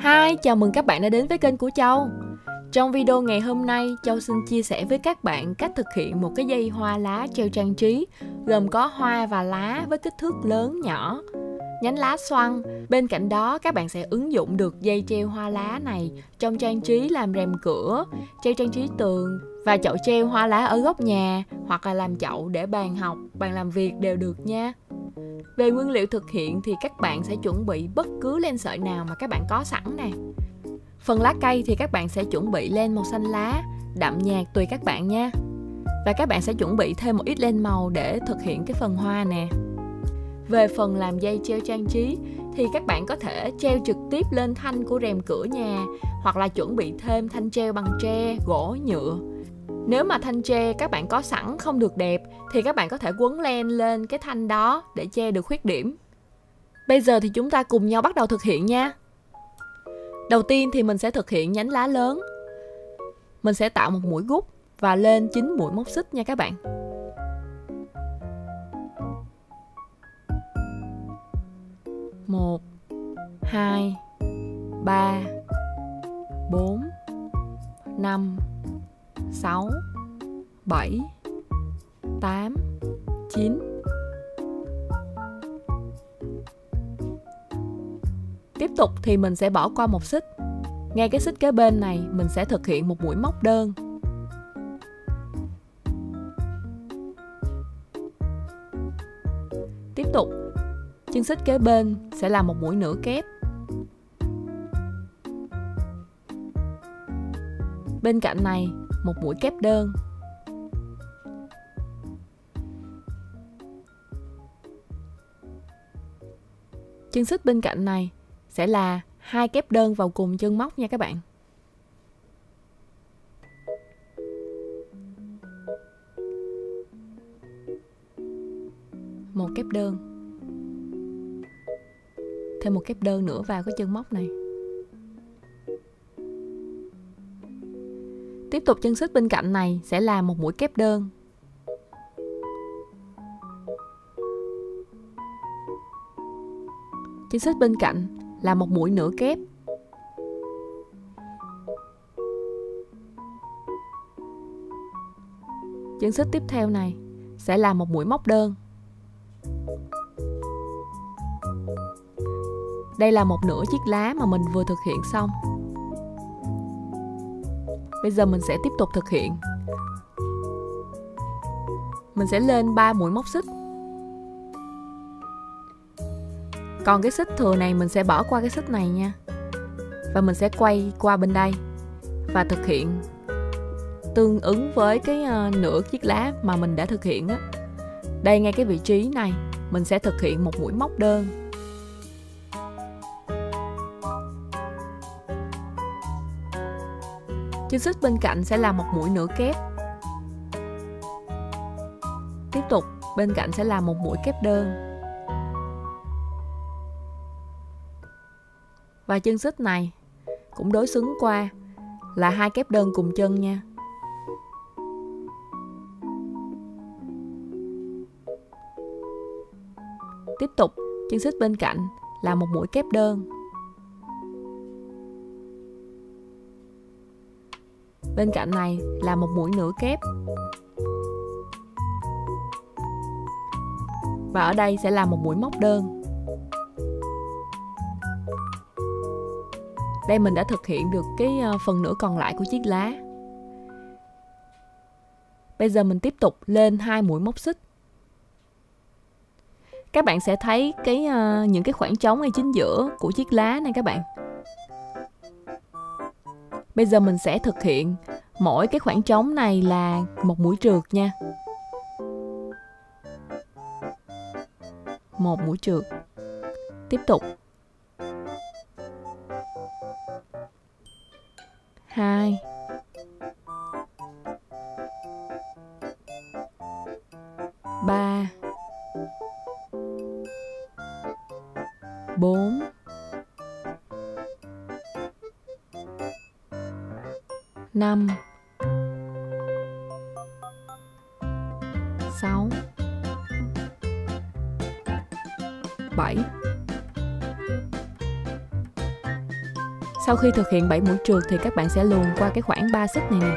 Hi, chào mừng các bạn đã đến với kênh của Châu. Trong video ngày hôm nay, Châu xin chia sẻ với các bạn cách thực hiện một cái dây hoa lá treo trang trí gồm có hoa và lá với kích thước lớn nhỏ, nhánh lá xoăn. Bên cạnh đó, các bạn sẽ ứng dụng được dây treo hoa lá này trong trang trí làm rèm cửa, treo trang trí tường và chậu treo hoa lá ở góc nhà, hoặc là làm chậu để bàn học, bàn làm việc đều được nha. Về nguyên liệu thực hiện thì các bạn sẽ chuẩn bị bất cứ len sợi nào mà các bạn có sẵn nè. Phần lá cây thì các bạn sẽ chuẩn bị len màu xanh lá, đậm nhạt tùy các bạn nha. Và các bạn sẽ chuẩn bị thêm một ít len màu để thực hiện cái phần hoa nè. Về phần làm dây treo trang trí thì các bạn có thể treo trực tiếp lên thanh của rèm cửa nhà, hoặc là chuẩn bị thêm thanh treo bằng tre, gỗ, nhựa. Nếu mà thanh tre các bạn có sẵn không được đẹp thì các bạn có thể quấn len lên cái thanh đó để che được khuyết điểm. Bây giờ thì chúng ta cùng nhau bắt đầu thực hiện nha. Đầu tiên thì mình sẽ thực hiện nhánh lá lớn. Mình sẽ tạo một mũi gút và lên 9 mũi móc xích nha các bạn. Một, hai, ba, bốn, năm, 6, 7, 8, 9. Tiếp tục thì mình sẽ bỏ qua một xích. Ngay cái xích kế bên này mình sẽ thực hiện một mũi móc đơn. Tiếp tục, chân xích kế bên sẽ là một mũi nửa kép. Bên cạnh này một mũi kép đơn. Chân xích bên cạnh này sẽ là 2 kép đơn vào cùng chân móc nha các bạn. Một kép đơn. Thêm một kép đơn nữa vào cái chân móc này. Tiếp tục chân xích bên cạnh này sẽ là một mũi kép đơn. Chân xích bên cạnh là một mũi nửa kép. Chân xích tiếp theo này sẽ là một mũi móc đơn. Đây là một nửa chiếc lá mà mình vừa thực hiện xong. Bây giờ mình sẽ tiếp tục thực hiện. Mình sẽ lên 3 mũi móc xích. Còn cái xích thừa này mình sẽ bỏ qua cái xích này nha. Và mình sẽ quay qua bên đây và thực hiện tương ứng với cái nửa chiếc lá mà mình đã thực hiện á. Đây, ngay cái vị trí này mình sẽ thực hiện một mũi móc đơn. Chân xích bên cạnh sẽ là một mũi nửa kép. Tiếp tục bên cạnh sẽ là một mũi kép đơn. Và chân xích này cũng đối xứng qua là 2 kép đơn cùng chân nha. Tiếp tục chân xích bên cạnh là một mũi kép đơn. Bên cạnh này là một mũi nửa kép. Và ở đây sẽ là một mũi móc đơn. Đây mình đã thực hiện được cái phần nửa còn lại của chiếc lá. Bây giờ mình tiếp tục lên 2 mũi móc xích. Các bạn sẽ thấy những cái khoảng trống ngay chính giữa của chiếc lá này các bạn. Bây giờ mình sẽ thực hiện mỗi cái khoảng trống này là một mũi trượt nha. Một mũi trượt. Tiếp tục. 2. 3. 4. 5 6 7. Sau khi thực hiện 7 mũi trượt thì các bạn sẽ luồn qua cái khoảng 3 xích này nè,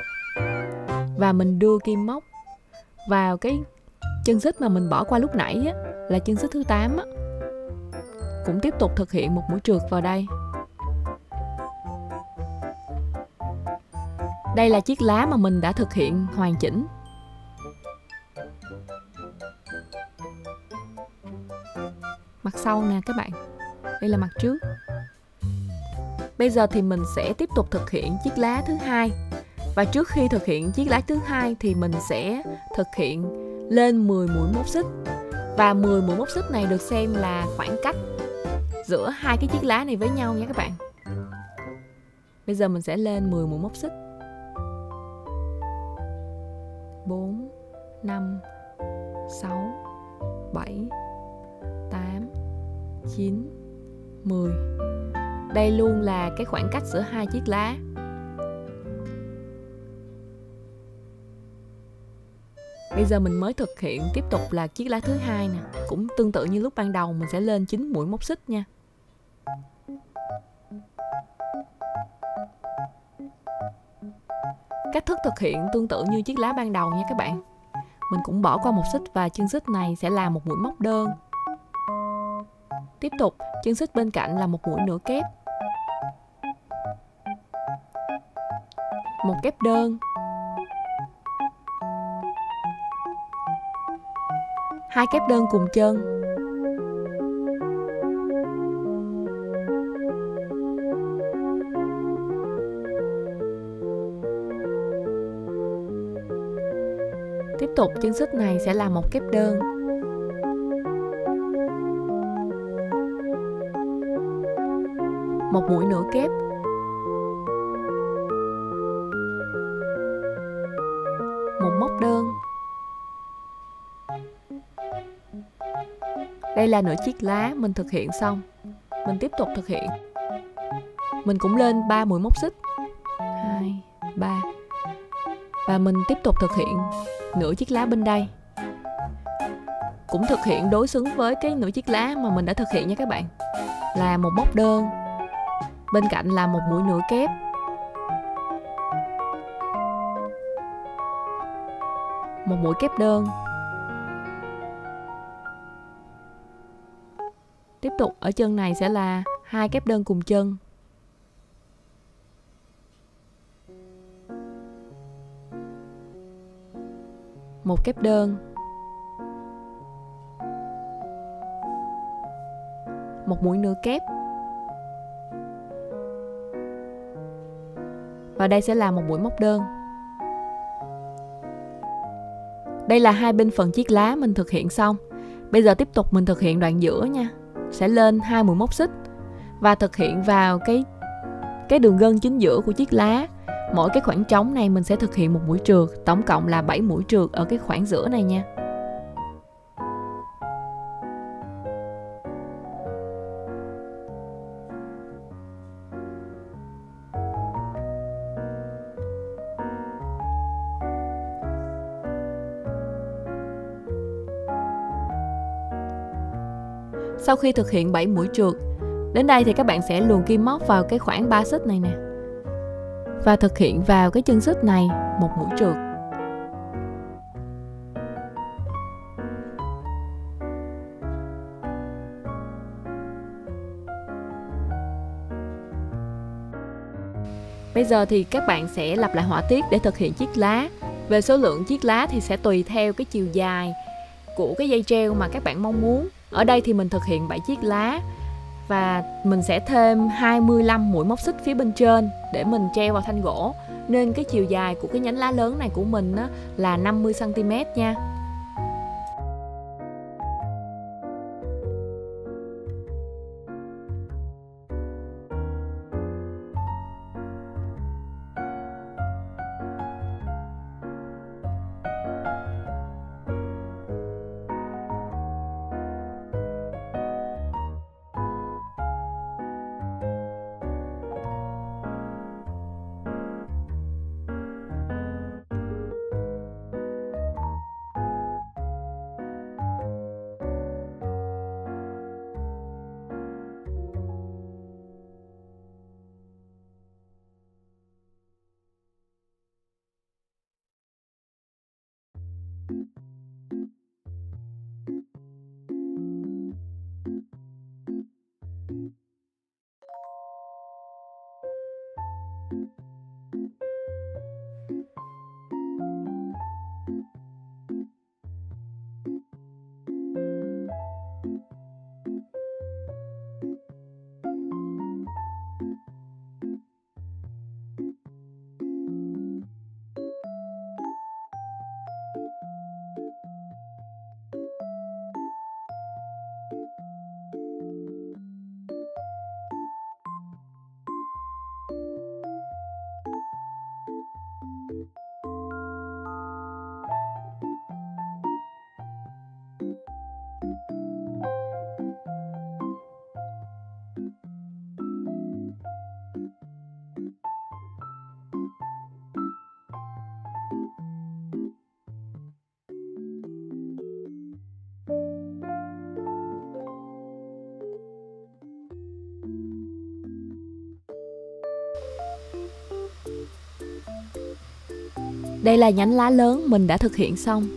và mình đưa kim móc vào cái chân xích mà mình bỏ qua lúc nãy á, là chân xích thứ 8 á. Cũng tiếp tục thực hiện một mũi trượt vào đây. Đây là chiếc lá mà mình đã thực hiện hoàn chỉnh. Mặt sau nè các bạn, đây là mặt trước. Bây giờ thì mình sẽ tiếp tục thực hiện chiếc lá thứ 2. Và trước khi thực hiện chiếc lá thứ 2 thì mình sẽ thực hiện lên 10 mũi móc xích. Và 10 mũi móc xích này được xem là khoảng cách giữa hai cái chiếc lá này với nhau nha các bạn. Bây giờ mình sẽ lên 10 mũi móc xích. 4 5 6 7 8 9 10. Đây luôn là cái khoảng cách giữa hai chiếc lá. Bây giờ mình mới thực hiện tiếp tục là chiếc lá thứ 2 nè, cũng tương tự như lúc ban đầu, mình sẽ lên 9 mũi móc xích nha. Cách thức thực hiện tương tự như chiếc lá ban đầu nha các bạn. Mình cũng bỏ qua một xích và chân xích này sẽ là một mũi móc đơn. Tiếp tục, chân xích bên cạnh là một mũi nửa kép, một kép đơn, hai kép đơn cùng chân, tiếp tục chân xích này sẽ là một kép đơn, một mũi nửa kép, một móc đơn. Đây là nửa chiếc lá mình thực hiện xong. Mình tiếp tục thực hiện. Mình cũng lên 3 mũi móc xích. 2, 3. Và mình tiếp tục thực hiện nửa chiếc lá bên đây. Cũng thực hiện đối xứng với cái nửa chiếc lá mà mình đã thực hiện nha các bạn. Là một móc đơn. Bên cạnh là một mũi nửa kép. Một mũi kép đơn. Tiếp tục ở chân này sẽ là hai kép đơn cùng chân, một kép đơn, một mũi nửa kép, và đây sẽ là một mũi móc đơn. Đây là hai bên phần chiếc lá mình thực hiện xong. Bây giờ tiếp tục mình thực hiện đoạn giữa nha. Sẽ lên 2 mũi móc xích và thực hiện vào cái đường gân chính giữa của chiếc lá. Mỗi cái khoảng trống này mình sẽ thực hiện một mũi trượt, tổng cộng là 7 mũi trượt ở cái khoảng giữa này nha. Sau khi thực hiện 7 mũi trượt, đến đây thì các bạn sẽ luồn kim móc vào cái khoảng 3 xích này nè. Và thực hiện vào cái chân xích này một mũi trượt. Bây giờ thì các bạn sẽ lặp lại họa tiết để thực hiện chiếc lá. Về số lượng chiếc lá thì sẽ tùy theo cái chiều dài của cái dây treo mà các bạn mong muốn. Ở đây thì mình thực hiện 7 chiếc lá và mình sẽ thêm 25 mũi móc xích phía bên trên để mình treo vào thanh gỗ, nên cái chiều dài của cái nhánh lá lớn này của mình là 50 cm nha. Đây là nhánh lá lớn mình đã thực hiện xong.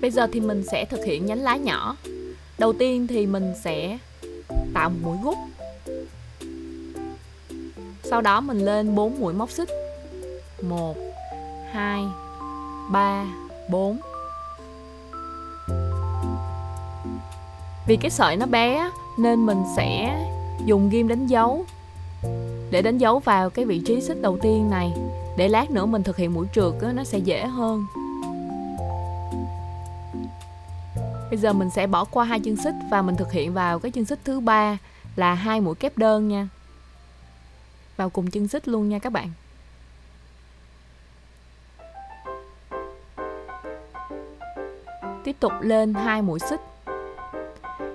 Bây giờ thì mình sẽ thực hiện nhánh lá nhỏ. Đầu tiên thì mình sẽ tạo một mũi gút. Sau đó mình lên 4 mũi móc xích. 1 2 3 4. Vì cái sợi nó bé nên mình sẽ dùng ghim đánh dấu để đánh dấu vào cái vị trí xích đầu tiên này, để lát nữa mình thực hiện mũi trượt nó sẽ dễ hơn. Bây giờ mình sẽ bỏ qua 2 chân xích và mình thực hiện vào cái chân xích thứ 3 là 2 mũi kép đơn nha. Vào cùng chân xích luôn nha các bạn. Tiếp tục lên 2 mũi xích.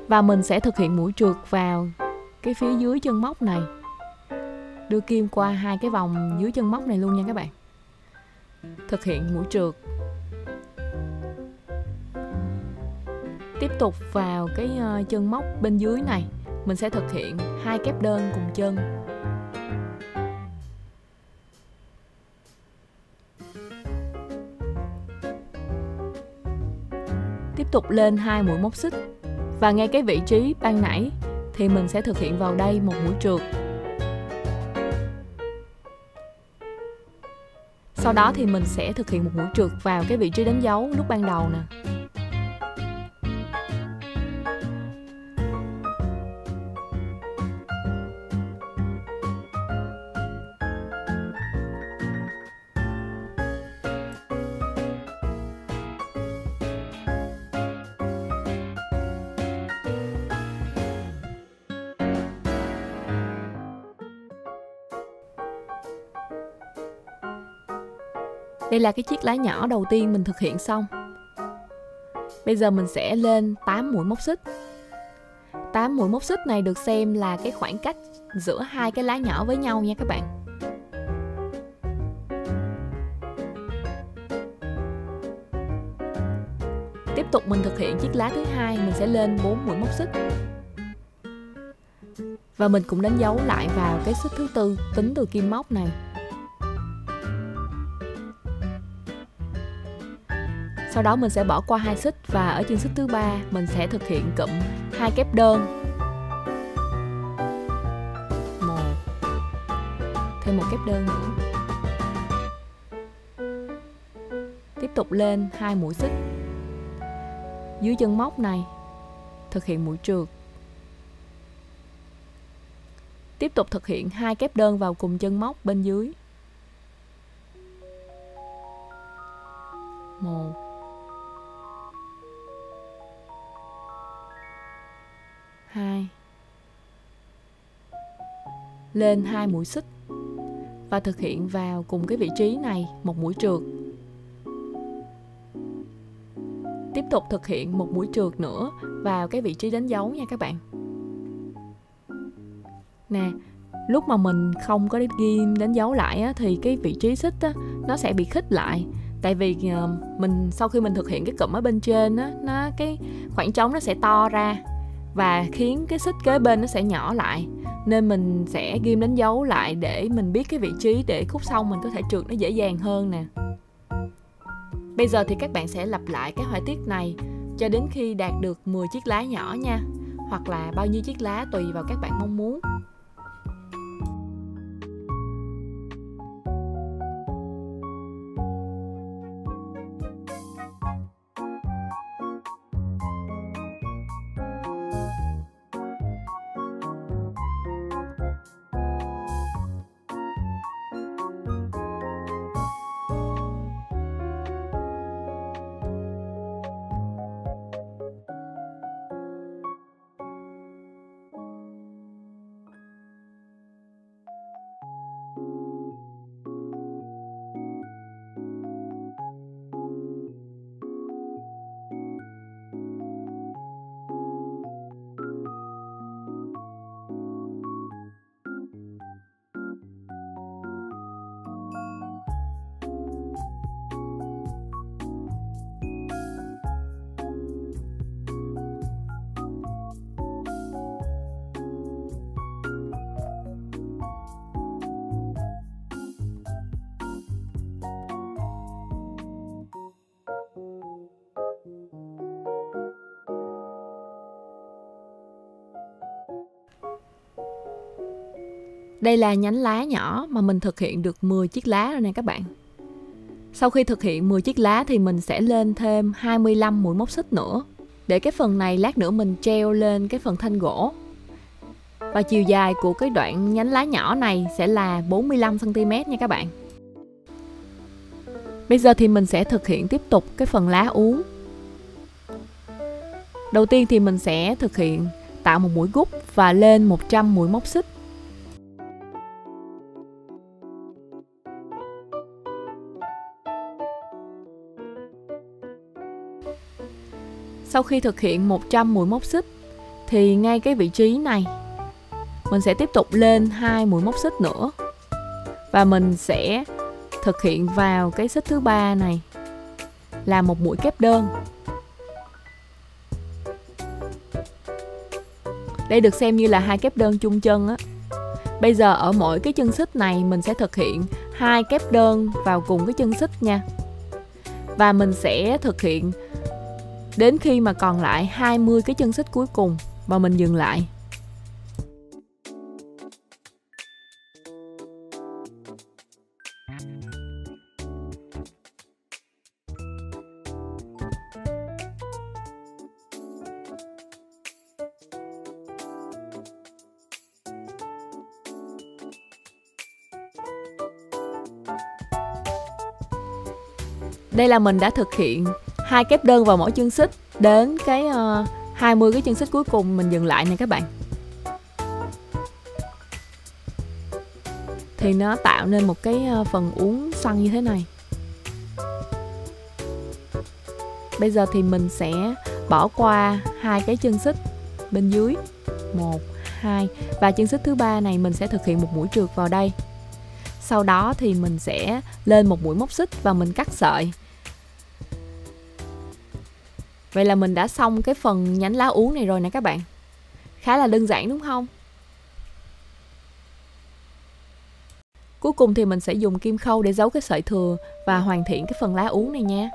Và mình sẽ thực hiện mũi trượt vào cái phía dưới chân móc này. Đưa kim qua 2 cái vòng dưới chân móc này luôn nha các bạn. Thực hiện mũi trượt. Tiếp tục vào cái chân móc bên dưới này, mình sẽ thực hiện 2 kép đơn cùng chân. Tiếp tục lên 2 mũi móc xích và ngay cái vị trí ban nãy thì mình sẽ thực hiện vào đây một mũi trượt. Sau đó thì mình sẽ thực hiện một mũi trượt vào cái vị trí đánh dấu lúc ban đầu nè. Đây là cái chiếc lá nhỏ đầu tiên mình thực hiện xong. Bây giờ mình sẽ lên 8 mũi móc xích. 8 mũi móc xích này được xem là cái khoảng cách giữa 2 cái lá nhỏ với nhau nha các bạn. Tiếp tục mình thực hiện chiếc lá thứ 2, mình sẽ lên 4 mũi móc xích. Và mình cũng đánh dấu lại vào cái xích thứ 4 tính từ kim móc này. Sau đó mình sẽ bỏ qua 2 xích và ở trên xích thứ 3 mình sẽ thực hiện cụm 2 kép đơn. 1. Thêm một kép đơn nữa. Tiếp tục lên 2 mũi xích. Dưới chân móc này thực hiện mũi trượt. Tiếp tục thực hiện 2 kép đơn vào cùng chân móc bên dưới. 1 2. Lên 2 mũi xích và thực hiện vào cùng cái vị trí này một mũi trượt. Tiếp tục thực hiện một mũi trượt nữa vào cái vị trí đánh dấu nha các bạn. Nè, lúc mà mình không có ghi đánh dấu lại á, thì cái vị trí xích á, nó sẽ bị khít lại. Tại vì mình sau khi mình thực hiện cái cụm ở bên trên á, nó cái khoảng trống nó sẽ to ra và khiến cái xích kế bên nó sẽ nhỏ lại, nên mình sẽ ghim đánh dấu lại để mình biết cái vị trí để khúc sau mình có thể trượt nó dễ dàng hơn nè. Bây giờ thì các bạn sẽ lặp lại cái họa tiết này cho đến khi đạt được 10 chiếc lá nhỏ nha, hoặc là bao nhiêu chiếc lá tùy vào các bạn mong muốn. Đây là nhánh lá nhỏ mà mình thực hiện được 10 chiếc lá rồi nè các bạn. Sau khi thực hiện 10 chiếc lá thì mình sẽ lên thêm 25 mũi móc xích nữa, để cái phần này lát nữa mình treo lên cái phần thanh gỗ. Và chiều dài của cái đoạn nhánh lá nhỏ này sẽ là 45 cm nha các bạn. Bây giờ thì mình sẽ thực hiện tiếp tục cái phần lá uống. Đầu tiên thì mình sẽ thực hiện tạo một mũi gút và lên 100 mũi móc xích. Sau khi thực hiện 100 mũi móc xích thì ngay cái vị trí này mình sẽ tiếp tục lên 2 mũi móc xích nữa, và mình sẽ thực hiện vào cái xích thứ 3 này là một mũi kép đơn. Đây được xem như là 2 kép đơn chung chân á. Bây giờ ở mỗi cái chân xích này mình sẽ thực hiện 2 kép đơn vào cùng cái chân xích nha. Và mình sẽ thực hiện đến khi mà còn lại 20 cái chân xích cuối cùng và mình dừng lại. Đây là mình đã thực hiện 2 kép đơn vào mỗi chân xích, đến cái 20 cái chân xích cuối cùng mình dừng lại nè các bạn. Thì nó tạo nên một cái phần uốn xoăn như thế này. Bây giờ thì mình sẽ bỏ qua 2 cái chân xích bên dưới, 1, 2, và chân xích thứ 3 này mình sẽ thực hiện một mũi trượt vào đây. Sau đó thì mình sẽ lên một mũi móc xích và mình cắt sợi. Vậy là mình đã xong cái phần nhánh lá uống này rồi nè các bạn. Khá là đơn giản đúng không? Cuối cùng thì mình sẽ dùng kim khâu để giấu cái sợi thừa và hoàn thiện cái phần lá uống này nha.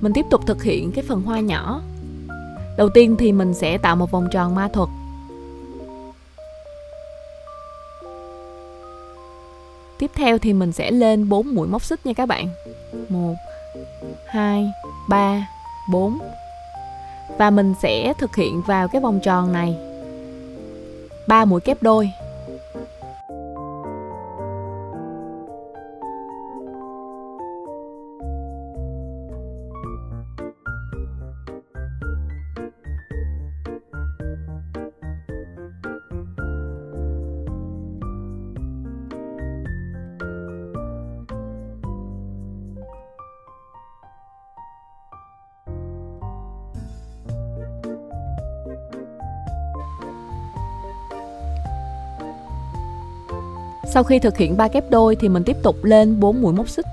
Mình tiếp tục thực hiện cái phần hoa nhỏ. Đầu tiên thì mình sẽ tạo một vòng tròn ma thuật. Tiếp theo thì mình sẽ lên 4 mũi móc xích nha các bạn. 1, 2, 3, 4 và mình sẽ thực hiện vào cái vòng tròn này 3 mũi kép đôi. Sau khi thực hiện 3 kép đôi thì mình tiếp tục lên 4 mũi móc xích.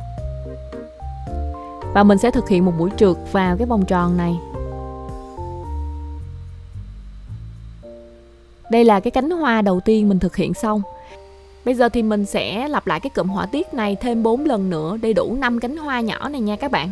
Và mình sẽ thực hiện một mũi trượt vào cái vòng tròn này. Đây là cái cánh hoa đầu tiên mình thực hiện xong. Bây giờ thì mình sẽ lặp lại cái cụm họa tiết này thêm 4 lần nữa để đủ 5 cánh hoa nhỏ này nha các bạn.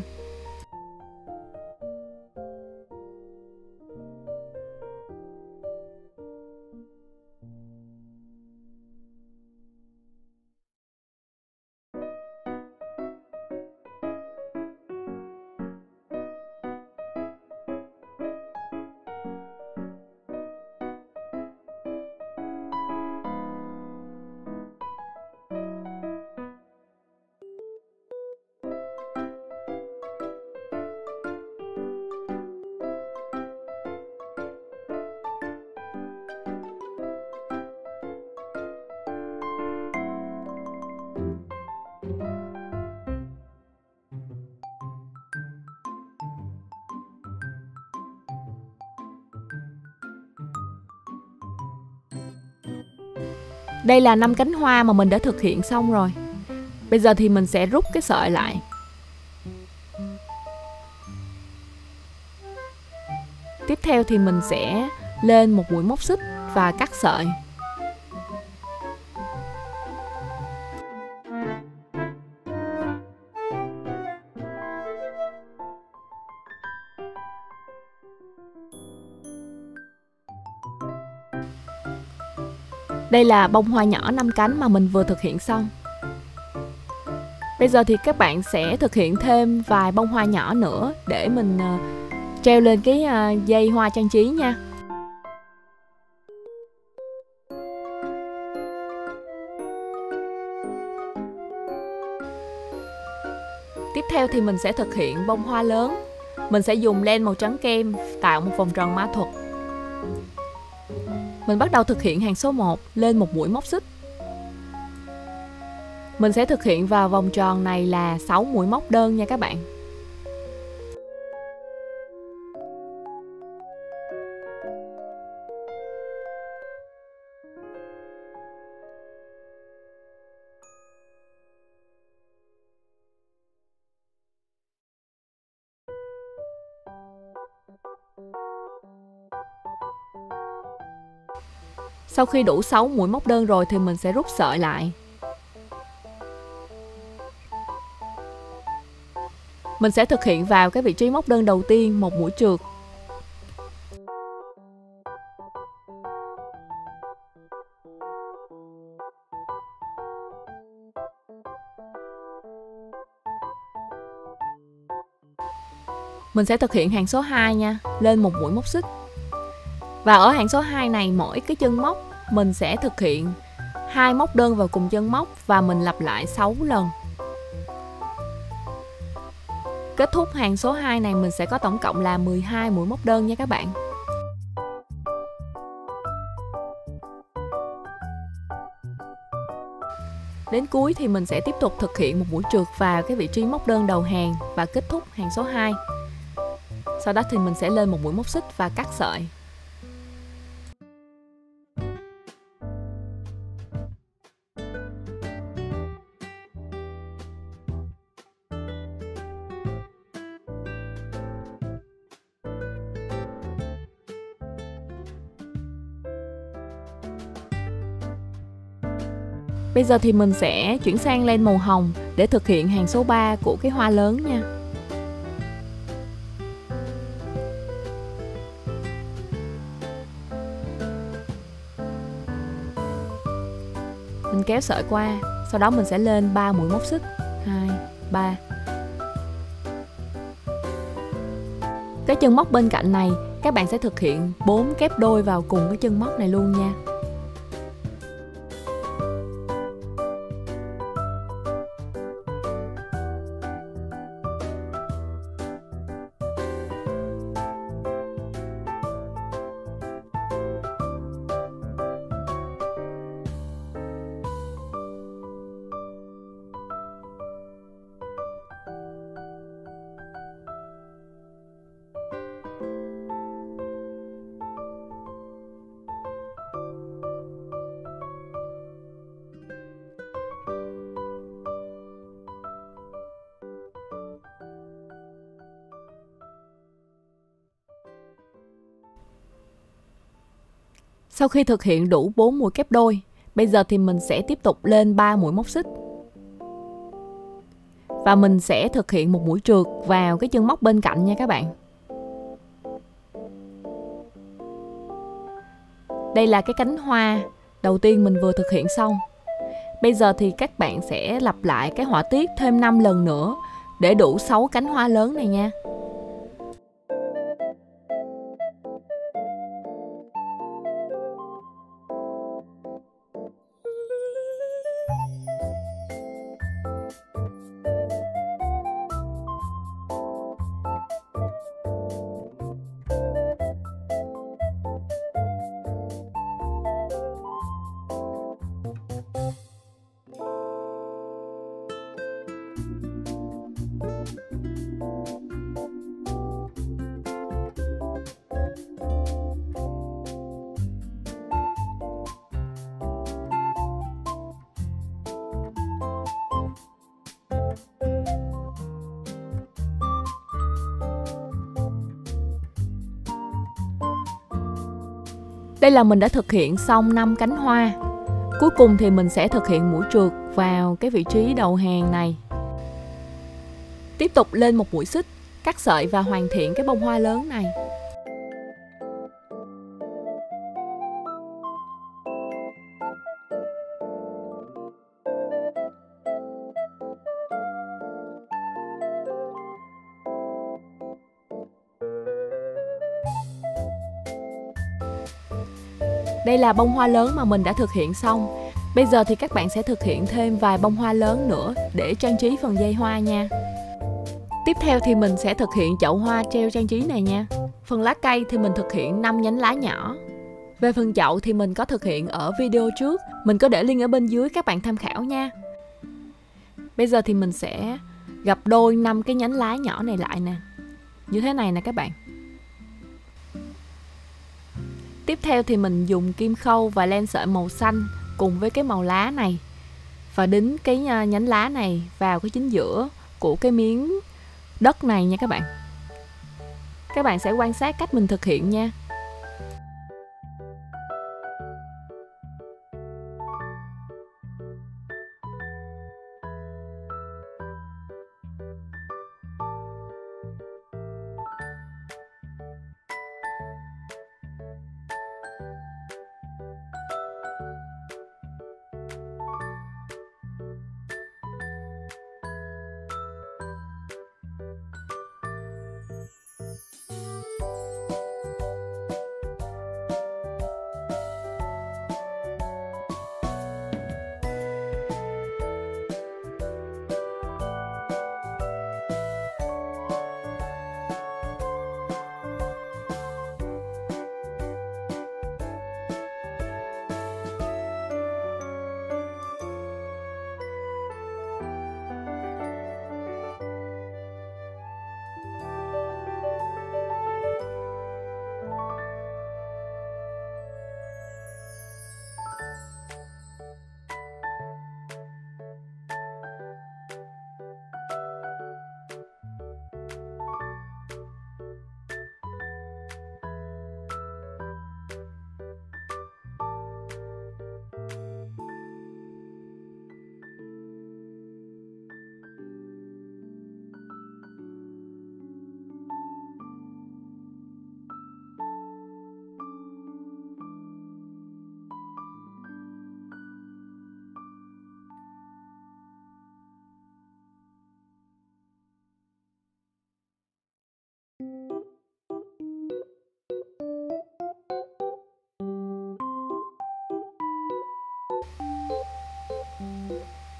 Đây là 5 cánh hoa mà mình đã thực hiện xong rồi. Bây giờ thì mình sẽ rút cái sợi lại. Tiếp theo thì mình sẽ lên một mũi móc xích và cắt sợi. Đây là bông hoa nhỏ 5 cánh mà mình vừa thực hiện xong. Bây giờ thì các bạn sẽ thực hiện thêm vài bông hoa nhỏ nữa để mình treo lên cái dây hoa trang trí nha. Tiếp theo thì mình sẽ thực hiện bông hoa lớn. Mình sẽ dùng len màu trắng kem tạo một vòng tròn ma thuật. Mình bắt đầu thực hiện hàng số 1 lên một mũi móc xích. Mình sẽ thực hiện vào vòng tròn này là 6 mũi móc đơn nha các bạn. Sau khi đủ 6 mũi móc đơn rồi thì mình sẽ rút sợi lại. Mình sẽ thực hiện vào cái vị trí móc đơn đầu tiên một mũi trượt. Mình sẽ thực hiện hàng số 2 nha, lên một mũi móc xích. Và ở hàng số 2 này mỗi cái chân móc mình sẽ thực hiện 2 móc đơn vào cùng chân móc và mình lặp lại 6 lần. Kết thúc hàng số 2 này mình sẽ có tổng cộng là 12 mũi móc đơn nha các bạn. Đến cuối thì mình sẽ tiếp tục thực hiện một mũi trượt vào cái vị trí móc đơn đầu hàng và kết thúc hàng số 2. Sau đó thì mình sẽ lên một mũi móc xích và cắt sợi. Bây giờ thì mình sẽ chuyển sang len màu hồng để thực hiện hàng số 3 của cái hoa lớn nha. Mình kéo sợi qua, sau đó mình sẽ lên 3 mũi móc xích, 2, 3. Cái chân móc bên cạnh này các bạn sẽ thực hiện 4 kép đôi vào cùng cái chân móc này luôn nha. Sau khi thực hiện đủ 4 mũi kép đôi, bây giờ thì mình sẽ tiếp tục lên 3 mũi móc xích. Và mình sẽ thực hiện một mũi trượt vào cái chân móc bên cạnh nha các bạn. Đây là cái cánh hoa đầu tiên mình vừa thực hiện xong. Bây giờ thì các bạn sẽ lặp lại cái họa tiết thêm 5 lần nữa để đủ 6 cánh hoa lớn này nha. Đây là mình đã thực hiện xong 5 cánh hoa. Cuối cùng thì mình sẽ thực hiện mũi trượt vào cái vị trí đầu hàng này. Tiếp tục lên một mũi xích, cắt sợi và hoàn thiện cái bông hoa lớn này. Đây là bông hoa lớn mà mình đã thực hiện xong. Bây giờ thì các bạn sẽ thực hiện thêm vài bông hoa lớn nữa để trang trí phần dây hoa nha. Tiếp theo thì mình sẽ thực hiện chậu hoa treo trang trí này nha. Phần lá cây thì mình thực hiện 5 nhánh lá nhỏ. Về phần chậu thì mình có thực hiện ở video trước, mình có để link ở bên dưới các bạn tham khảo nha. Bây giờ thì mình sẽ gập đôi 5 cái nhánh lá nhỏ này lại nè. Như thế này nè các bạn. Tiếp theo thì mình dùng kim khâu và len sợi màu xanh cùng với cái màu lá này và đính cái nhánh lá này vào cái chính giữa của cái miếng đất này nha các bạn. Các bạn sẽ quan sát cách mình thực hiện nha.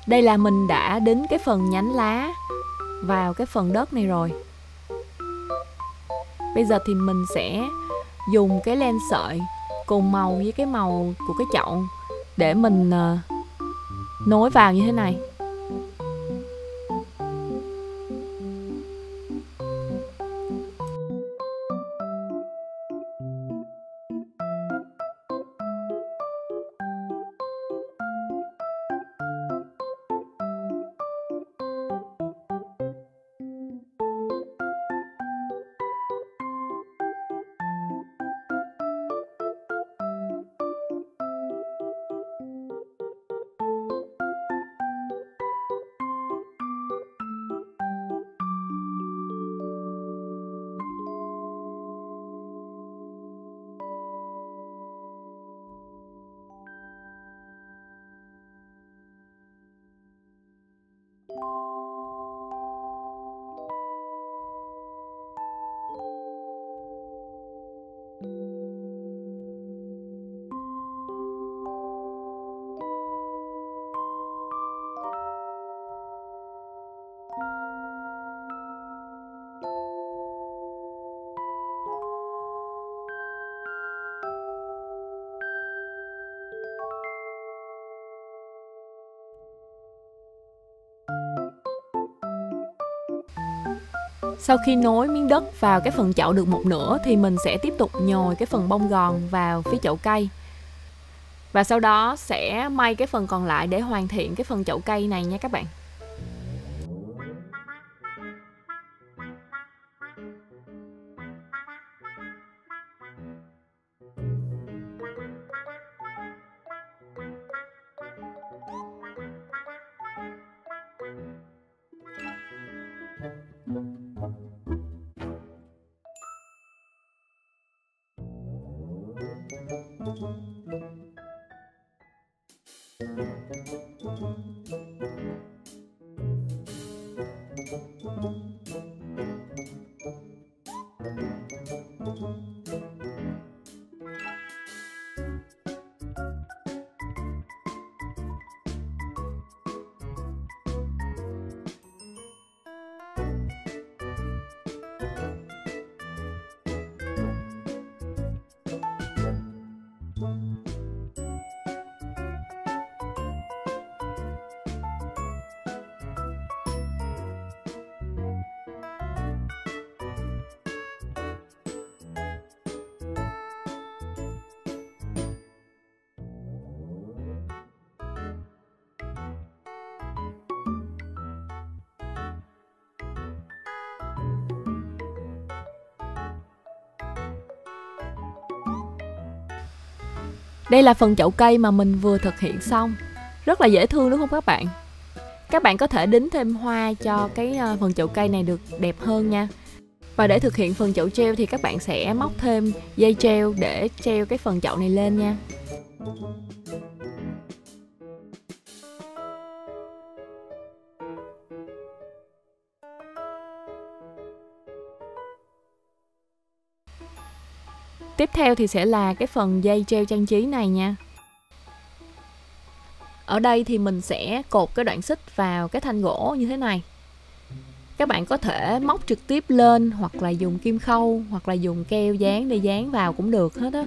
Đây là mình đã đến cái phần nhánh lá vào cái phần đất này rồi. Bây giờ thì mình sẽ dùng cái len sợi cùng màu với cái màu của cái chậu để mình nối vào như thế này. Sau khi nối miếng đất vào cái phần chậu được một nửa thì mình sẽ tiếp tục nhồi cái phần bông gòn vào phía chậu cây. Và sau đó sẽ may cái phần còn lại để hoàn thiện cái phần chậu cây này nha các bạn. Đây là phần chậu cây mà mình vừa thực hiện xong. Rất là dễ thương đúng không các bạn? Các bạn có thể đính thêm hoa cho cái phần chậu cây này được đẹp hơn nha. Và để thực hiện phần chậu treo thì các bạn sẽ móc thêm dây treo để treo cái phần chậu này lên nha. Tiếp theo thì sẽ là cái phần dây treo trang trí này nha. Ở đây thì mình sẽ cột cái đoạn xích vào cái thanh gỗ như thế này. Các bạn có thể móc trực tiếp lên hoặc là dùng kim khâu hoặc là dùng keo dán để dán vào cũng được hết á.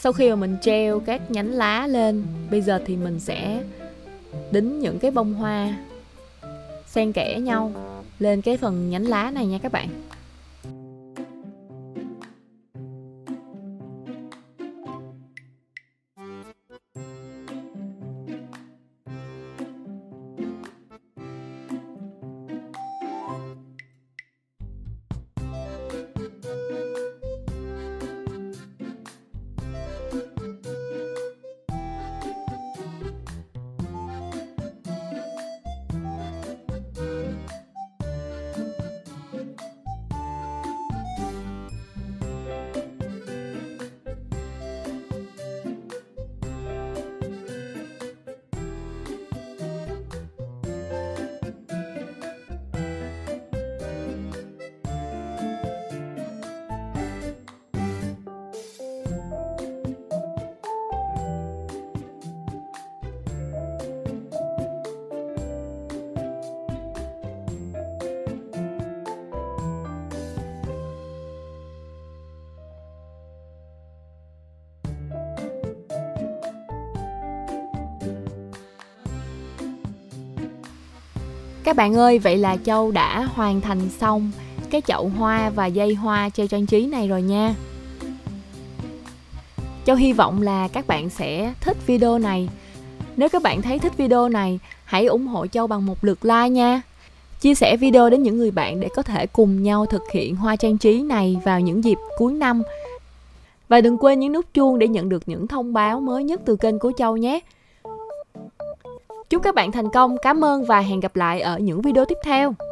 Sau khi mà mình treo các nhánh lá lên, bây giờ thì mình sẽ đính những cái bông hoa xen kẽ nhau lên cái phần nhánh lá này nha các bạn. Các bạn ơi, vậy là Châu đã hoàn thành xong cái chậu hoa và dây hoa treo trang trí này rồi nha. Châu hy vọng là các bạn sẽ thích video này. Nếu các bạn thấy thích video này, hãy ủng hộ Châu bằng một lượt like nha. Chia sẻ video đến những người bạn để có thể cùng nhau thực hiện hoa trang trí này vào những dịp cuối năm. Và đừng quên nhấn nút chuông để nhận được những thông báo mới nhất từ kênh của Châu nhé. Chúc các bạn thành công, cảm ơn và hẹn gặp lại ở những video tiếp theo.